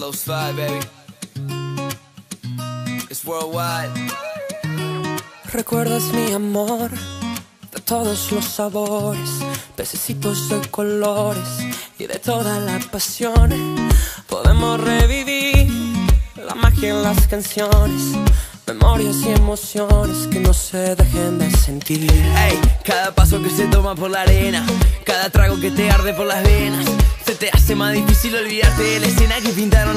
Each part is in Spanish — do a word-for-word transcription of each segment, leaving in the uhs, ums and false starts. slow slide, baby. It's worldwide. Recuerdas mi amor de todos los sabores, pececitos de colores y de toda la pasión. Podemos revivir la magia en las canciones, memorias y emociones que no se dejen de sentir. Hey, cada paso que se toma por la arena, cada trago que te arde por las venas, se te hace más difícil olvidarte de la escena que pintaron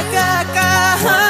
acá, acá.